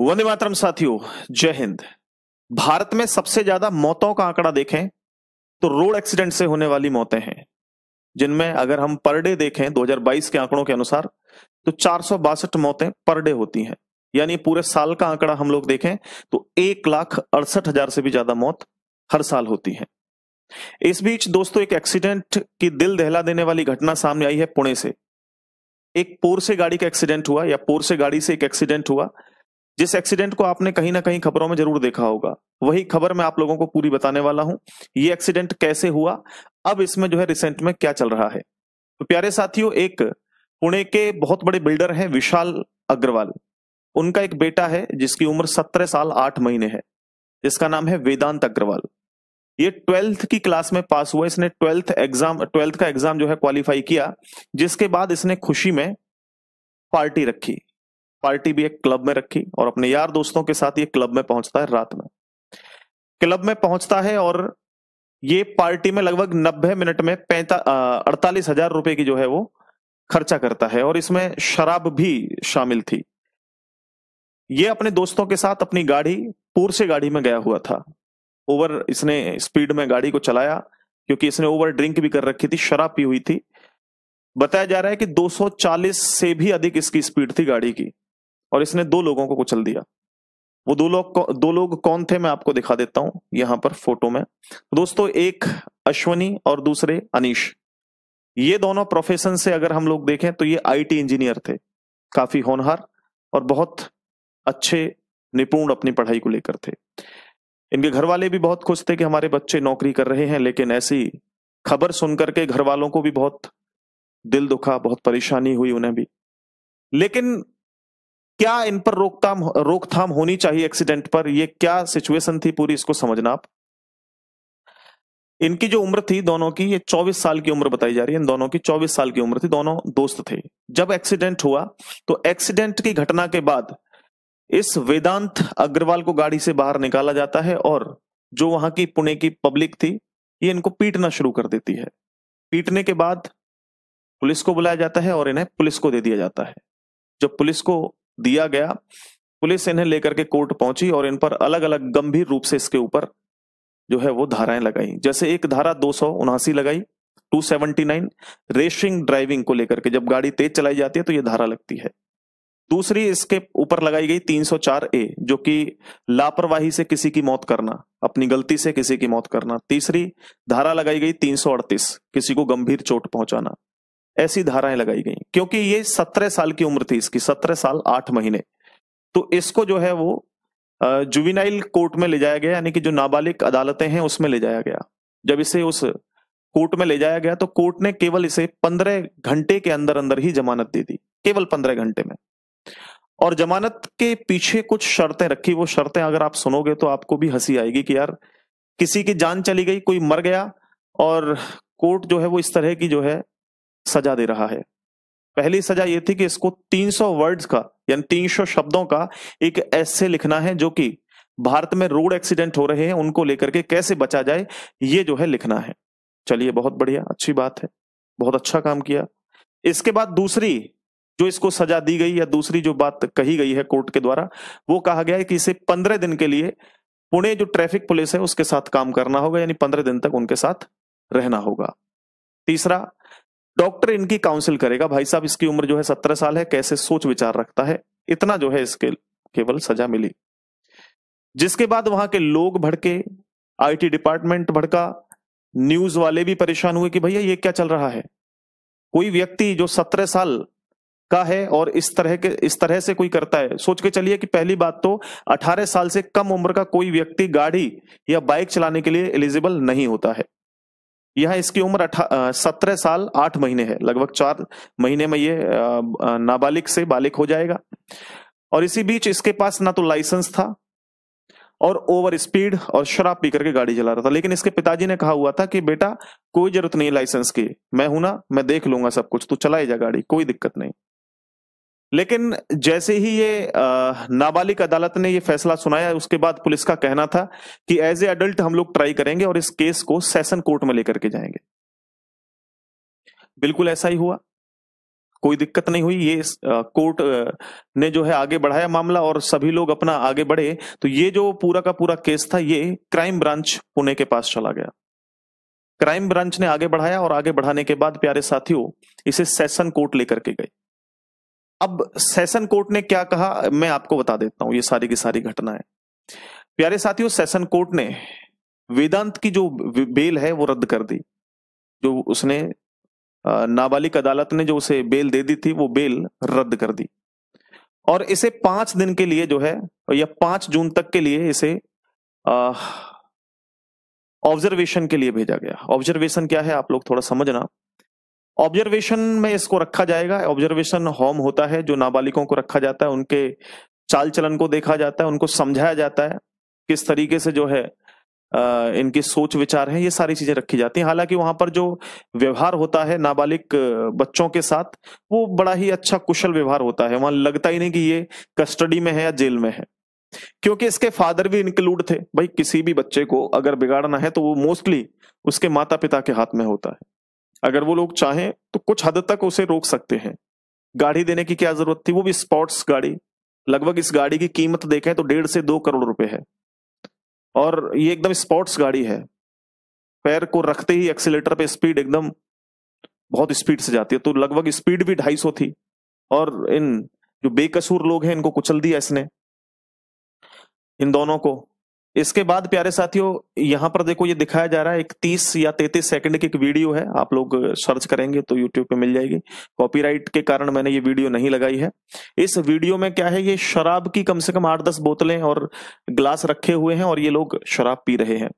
वंदे मातरम साथियों, जय हिंद। भारत में सबसे ज्यादा मौतों का आंकड़ा देखें तो रोड एक्सीडेंट से होने वाली मौतें हैं, जिनमें अगर हम पर डे देखें 2022 के आंकड़ों के अनुसार तो 462 मौतें पर डे होती हैं। यानी पूरे साल का आंकड़ा हम लोग देखें तो 1,68,000 से भी ज्यादा मौत हर साल होती है। इस बीच दोस्तों एक एक्सीडेंट की दिल दहला देने वाली घटना सामने आई है। पुणे से एक पोर्से गाड़ी का एक्सीडेंट हुआ या पोर्से गाड़ी से एक एक्सीडेंट हुआ, जिस एक्सीडेंट को आपने कहीं ना कहीं खबरों में जरूर देखा होगा। वही खबर मैं आप लोगों को पूरी बताने वाला हूं, ये एक्सीडेंट कैसे हुआ, अब इसमें जो है रिसेंट में क्या चल रहा है। तो प्यारे साथियों, एक पुणे के बहुत बड़े बिल्डर हैं विशाल अग्रवाल, उनका एक बेटा है जिसकी उम्र 17 साल 8 महीने है, जिसका नाम है वेदांत अग्रवाल। ये 12th की क्लास में पास हुआ, इसने 12th का एग्जाम जो है क्वालिफाई किया, जिसके बाद इसने खुशी में पार्टी रखी। पार्टी भी एक क्लब में रखी और अपने यार दोस्तों के साथ ये क्लब में पहुंचता है, रात में क्लब में पहुंचता है और ये पार्टी में लगभग 90 मिनट में 48,000 रुपए की जो है वो खर्चा करता है और इसमें शराब भी शामिल थी। ये अपने दोस्तों के साथ अपनी गाड़ी पोर्से गाड़ी में गया हुआ था। ओवर इसने स्पीड में गाड़ी को चलाया क्योंकि इसने ओवर ड्रिंक भी कर रखी थी, शराब पी हुई थी। बताया जा रहा है कि 240 से भी अधिक इसकी स्पीड थी गाड़ी की और इसने 2 लोगों को कुचल दिया। वो दो लोग कौन थे मैं आपको दिखा देता हूं यहाँ पर फोटो में। दोस्तों, एक अश्वनी और दूसरे अनीश। ये दोनों प्रोफेशन से अगर हम लोग देखें तो ये IT इंजीनियर थे, काफी होनहार और बहुत अच्छे निपुण अपनी पढ़ाई को लेकर थे। इनके घर वाले भी बहुत खुश थे कि हमारे बच्चे नौकरी कर रहे हैं, लेकिन ऐसी खबर सुनकर के घर वालों को भी बहुत दिल दुखा, बहुत परेशानी हुई उन्हें भी। लेकिन क्या इन पर रोकथाम होनी चाहिए एक्सीडेंट पर? ये क्या सिचुएशन थी पूरी, इसको समझना आप। इनकी जो उम्र थी दोनों की, ये 24 साल की उम्र बताई जा रही है, इन दोनों की 24 साल की उम्र थी, दोनों दोस्त थे। जब एक्सीडेंट हुआ तो एक्सीडेंट की घटना के बाद इस वेदांत अग्रवाल को गाड़ी से बाहर निकाला जाता है और जो वहां की पुणे की पब्लिक थी ये इनको पीटना शुरू कर देती है। पीटने के बाद पुलिस को बुलाया जाता है और इन्हें पुलिस को दे दिया जाता है। जब पुलिस को दिया गया, पुलिस इन्हें लेकर के कोर्ट पहुंची और इन पर अलग अलग गंभीर रूप से इसके ऊपर जो है वो धाराएं लगाई। जैसे एक धारा 279 लगाई, 279 रेसिंग ड्राइविंग को लेकर के, जब गाड़ी तेज चलाई जाती है तो ये धारा लगती है। दूसरी इसके ऊपर लगाई गई 304A, जो कि लापरवाही से किसी की मौत करना, अपनी गलती से किसी की मौत करना। तीसरी धारा लगाई गई 338, किसी को गंभीर चोट पहुंचाना। ऐसी धाराएं लगाई गई क्योंकि ये 17 साल की उम्र थी इसकी, 17 साल 8 महीने। तो इसको जो है वो जुवेनाइल कोर्ट में ले जाया गया, यानी कि जो नाबालिग अदालतें हैं उसमें ले जाया गया। जब इसे उस कोर्ट में ले जाया गया तो कोर्ट ने केवल इसे 15 घंटे के अंदर अंदर ही जमानत दे दी, केवल 15 घंटे में। और जमानत के पीछे कुछ शर्तें रखी, वो शर्तें अगर आप सुनोगे तो आपको भी हंसी आएगी कि यार किसी की जान चली गई, कोई मर गया और कोर्ट जो है वो इस तरह की जो है सजा दे रहा है। पहली सजा ये थी कि इसको 300 वर्ड्स का यानी 300 शब्दों का एक एस्से लिखना है, जो कि भारत में रोड एक्सीडेंट हो रहे हैं उनको लेकर के कैसे बचा जाए, ये जो है लिखना है। चलिए, बहुत बढ़िया, अच्छी बात है, बहुत अच्छा काम किया। इसके बाद दूसरी जो इसको सजा दी गई या दूसरी जो बात कही गई है कोर्ट के द्वारा, वो कहा गया है कि इसे 15 दिन के लिए पुणे जो ट्रैफिक पुलिस है उसके साथ काम करना होगा, यानी 15 दिन तक उनके साथ रहना होगा। तीसरा, डॉक्टर इनकी काउंसिल करेगा। भाई साहब, इसकी उम्र जो है 17 साल है, कैसे सोच विचार रखता है, इतना जो है इसके केवल सजा मिली। जिसके बाद वहां के लोग भड़के, IT डिपार्टमेंट भड़का, न्यूज वाले भी परेशान हुए कि भैया ये क्या चल रहा है, कोई व्यक्ति जो 17 साल का है और इस तरह से कोई करता है। सोच के चलिए कि पहली बात तो 18 साल से कम उम्र का कोई व्यक्ति गाड़ी या बाइक चलाने के लिए एलिजिबल नहीं होता है। यह इसकी उम्र 17 साल 8 महीने है, लगभग 4 महीने में ये नाबालिग से बालिग हो जाएगा। और इसी बीच इसके पास ना तो लाइसेंस था और ओवर स्पीड और शराब पी करके गाड़ी चला रहा था। लेकिन इसके पिताजी ने कहा हुआ था कि बेटा कोई जरूरत नहीं लाइसेंस की, मैं हूं ना, मैं देख लूंगा सब कुछ, तू चलाई जा गाड़ी, कोई दिक्कत नहीं। लेकिन जैसे ही ये नाबालिग अदालत ने ये फैसला सुनाया, उसके बाद पुलिस का कहना था कि एज ए एडल्ट हम लोग ट्राई करेंगे और इस केस को सेशन कोर्ट में लेकर के जाएंगे। बिल्कुल ऐसा ही हुआ, कोई दिक्कत नहीं हुई, ये कोर्ट ने जो है आगे बढ़ाया मामला और सभी लोग अपना आगे बढ़े। तो ये जो पूरा का पूरा केस था ये क्राइम ब्रांच पुणे के पास चला गया, क्राइम ब्रांच ने आगे बढ़ाया और आगे बढ़ाने के बाद प्यारे साथियों इसे सेशन कोर्ट लेकर के गई। अब सेशन कोर्ट ने क्या कहा मैं आपको बता देता हूं, ये सारी की सारी घटना है प्यारे साथियों। सेशन कोर्ट ने वेदांत की जो बेल है वो रद्द कर दी, जो उसने नाबालिग अदालत ने जो उसे बेल दे दी थी वो बेल रद्द कर दी और इसे 5 दिन के लिए जो है या 5 जून तक के लिए इसे ऑब्जर्वेशन के लिए भेजा गया। ऑब्जर्वेशन क्या है आप लोग थोड़ा समझना, ऑब्जर्वेशन में इसको रखा जाएगा। ऑब्जर्वेशन होम होता है जो नाबालिगों को रखा जाता है, उनके चाल चलन को देखा जाता है, उनको समझाया जाता है किस तरीके से जो है इनके सोच विचार हैं, ये सारी चीजें रखी जाती हैं। हालांकि वहां पर जो व्यवहार होता है नाबालिग बच्चों के साथ वो बड़ा ही अच्छा कुशल व्यवहार होता है, वहां लगता ही नहीं कि ये कस्टडी में है या जेल में है, क्योंकि इसके फादर भी इंक्लूड थे। भाई किसी भी बच्चे को अगर बिगाड़ना है तो वो मोस्टली उसके माता पिता के हाथ में होता है, अगर वो लोग चाहें तो कुछ हद तक उसे रोक सकते हैं। गाड़ी देने की क्या जरूरत थी, वो भी स्पोर्ट्स गाड़ी। लगभग इस गाड़ी की कीमत देखें तो 1.5 से 2 करोड़ रुपए है और ये एकदम स्पोर्ट्स गाड़ी है, पैर को रखते ही एक्सीलेटर पे स्पीड एकदम बहुत स्पीड से जाती है, तो लगभग स्पीड भी 250 थी और इन जो बेकसूर लोग हैं इनको कुचल दिया इसने, इन दोनों को। इसके बाद प्यारे साथियों यहाँ पर देखो ये दिखाया जा रहा है एक 30 या 33 सेकंड की एक वीडियो है, आप लोग सर्च करेंगे तो यूट्यूब पे मिल जाएगी। कॉपीराइट के कारण मैंने ये वीडियो नहीं लगाई है। इस वीडियो में क्या है, ये शराब की कम से कम 8-10 बोतलें और ग्लास रखे हुए हैं और ये लोग शराब पी रहे हैं।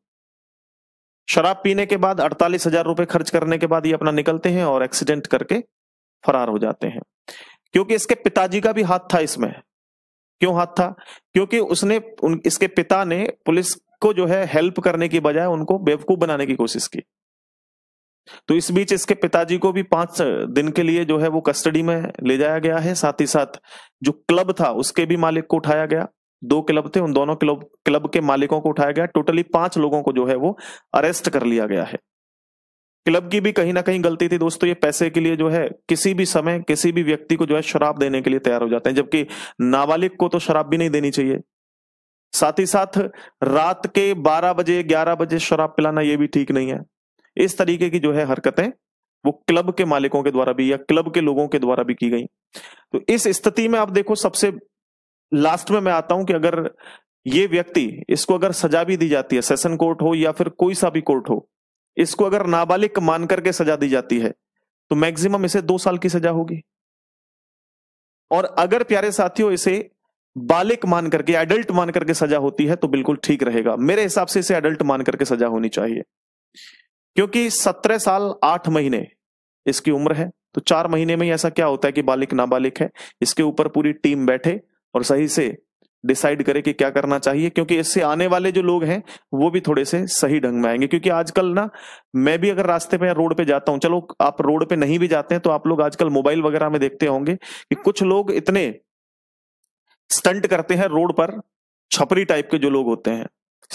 शराब पीने के बाद 48,000 रुपए खर्च करने के बाद ये अपना निकलते हैं और एक्सीडेंट करके फरार हो जाते हैं, क्योंकि इसके पिताजी का भी हाथ था इसमें। क्यों हाथ था, क्योंकि उसने इसके पिता ने पुलिस को जो है हेल्प करने की बजाय उनको बेवकूफ बनाने की कोशिश की। तो इस बीच इसके पिताजी को भी 5 दिन के लिए जो है वो कस्टडी में ले जाया गया है। साथ ही साथ जो क्लब था उसके भी मालिक को उठाया गया, 2 क्लब थे उन दोनों क्लब के मालिकों को उठाया गया। टोटली 5 लोगों को जो है वो अरेस्ट कर लिया गया है। क्लब की भी कहीं ना कहीं गलती थी दोस्तों, ये पैसे के लिए जो है किसी भी समय किसी भी व्यक्ति को जो है शराब देने के लिए तैयार हो जाते हैं, जबकि नाबालिग को तो शराब भी नहीं देनी चाहिए। साथ ही साथ रात के 12 बजे 11 बजे शराब पिलाना ये भी ठीक नहीं है। इस तरीके की जो है हरकतें वो क्लब के मालिकों के द्वारा भी या क्लब के लोगों के द्वारा भी की गई। तो इस स्थिति में आप देखो सबसे लास्ट में मैं आता हूं कि अगर ये व्यक्ति इसको अगर सजा भी दी जाती है, सेशन कोर्ट हो या फिर कोई सा भी कोर्ट हो, इसको अगर नाबालिग मान करके सजा दी जाती है तो मैक्सिमम इसे 2 साल की सजा होगी। और अगर प्यारे साथियों इसे बालिक मान करके एडल्ट मान करके सजा होती है तो बिल्कुल ठीक रहेगा। मेरे हिसाब से इसे एडल्ट मान करके सजा होनी चाहिए, क्योंकि 17 साल 8 महीने इसकी उम्र है, तो 4 महीने में ऐसा क्या होता है कि बालिक नाबालिग है। इसके ऊपर पूरी टीम बैठे और सही से डिसाइड करे कि क्या करना चाहिए, क्योंकि इससे आने वाले जो लोग हैं वो भी थोड़े से सही ढंग में आएंगे। क्योंकि आजकल ना मैं भी अगर रास्ते पे या रोड पे जाता हूं, चलो आप रोड पे नहीं भी जाते हैं तो आप लोग आजकल मोबाइल वगैरह में देखते होंगे कि कुछ लोग इतने स्टंट करते हैं रोड पर, छपरी टाइप के जो लोग होते हैं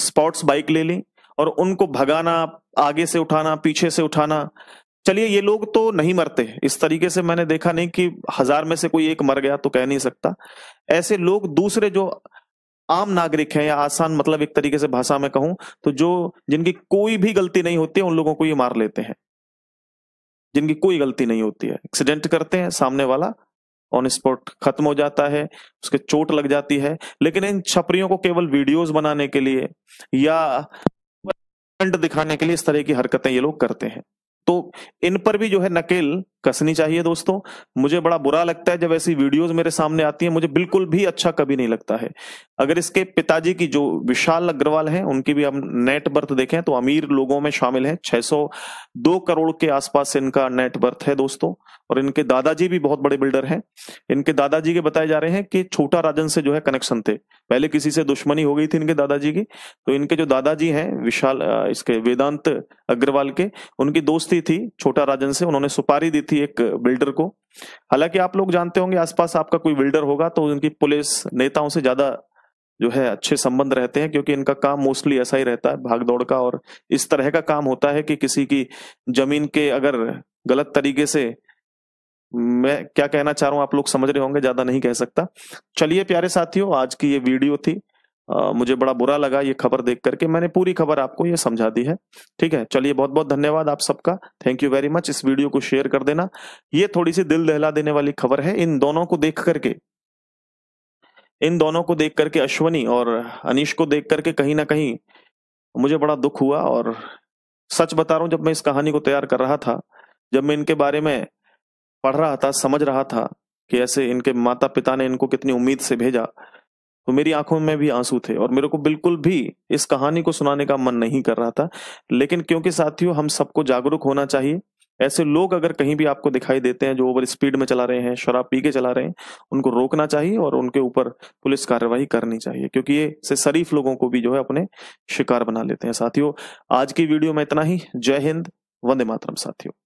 स्पोर्ट्स बाइक ले ली और उनको भगाना, आगे से उठाना पीछे से उठाना। चलिए ये लोग तो नहीं मरते, इस तरीके से मैंने देखा नहीं कि 1000 में से कोई 1 मर गया तो कह नहीं सकता। ऐसे लोग दूसरे जो आम नागरिक हैं या आसान मतलब एक तरीके से भाषा में कहूं तो जो जिनकी कोई भी गलती नहीं होती है उन लोगों को ये मार लेते हैं, जिनकी कोई गलती नहीं होती है। एक्सीडेंट करते हैं, सामने वाला ऑन स्पॉट खत्म हो जाता है, उसके चोट लग जाती है। लेकिन इन छपरियों को केवल वीडियोज बनाने के लिए या कंट दिखाने के लिए इस तरह की हरकतें ये लोग करते हैं, तो इन पर भी जो है नकेल कसनी चाहिए दोस्तों। मुझे बड़ा बुरा लगता है जब ऐसी वीडियोस मेरे सामने आती हैं, मुझे बिल्कुल भी अच्छा कभी नहीं लगता है। अगर इसके पिताजी की जो विशाल अग्रवाल हैं उनकी भी हम नेट बर्थ देखें तो अमीर लोगों में शामिल हैं, 602 करोड़ के आसपास इनका नेट बर्थ है दोस्तों। और इनके दादाजी भी बहुत बड़े बिल्डर हैं, इनके दादाजी के बताए जा रहे हैं कि छोटा राजन से जो है कनेक्शन थे, पहले किसी से दुश्मनी हो गई थी इनके दादाजी की। तो इनके जो दादाजी हैं विशाल इसके वेदांत अग्रवाल के, उनकी दोस्ती थी छोटा राजन से, उन्होंने सुपारी दी थी एक बिल्डर को। हालांकि आप लोग जानते होंगे आसपास आपका कोई बिल्डर होगा तो उनकी पुलिस नेताओं से ज्यादा जो है अच्छे संबंध रहते हैं, क्योंकि इनका काम मोस्टली ऐसा ही रहता है भाग दौड़ का। और इस तरह का काम होता है कि किसी की जमीन के अगर गलत तरीके से मैं क्या कहना चाह रहा हूँ आप लोग समझ रहे होंगे, ज्यादा नहीं कह सकता। चलिए प्यारे साथियों, आज की ये वीडियो थी, मुझे बड़ा बुरा लगा ये खबर देख करके, मैंने पूरी खबर आपको ये समझा दी है, ठीक है। चलिए बहुत बहुत धन्यवाद आप सबका, थैंक यू वेरी मच। इस वीडियो को शेयर कर देना, ये थोड़ी सी दिल दहला देने वाली खबर है। इन दोनों को देख करके अश्वनी और अनीश को देख करके कहीं ना कहीं मुझे बड़ा दुख हुआ। और सच बता रहा हूँ, जब मैं इस कहानी को तैयार कर रहा था, जब मैं इनके बारे में पढ़ रहा था, समझ रहा था कि ऐसे इनके माता पिता ने इनको कितनी उम्मीद से भेजा, तो मेरी आंखों में भी आंसू थे और मेरे को बिल्कुल भी इस कहानी को सुनाने का मन नहीं कर रहा था। लेकिन क्योंकि साथियों हम सबको जागरूक होना चाहिए, ऐसे लोग अगर कहीं भी आपको दिखाई देते हैं जो ओवर स्पीड में चला रहे हैं, शराब पी के चला रहे हैं, उनको रोकना चाहिए और उनके ऊपर पुलिस कार्रवाई करनी चाहिए, क्योंकि ये से शरीफ लोगों को भी जो है अपने शिकार बना लेते हैं। साथियों आज की वीडियो में इतना ही। जय हिंद, वंदे मातरम साथियों।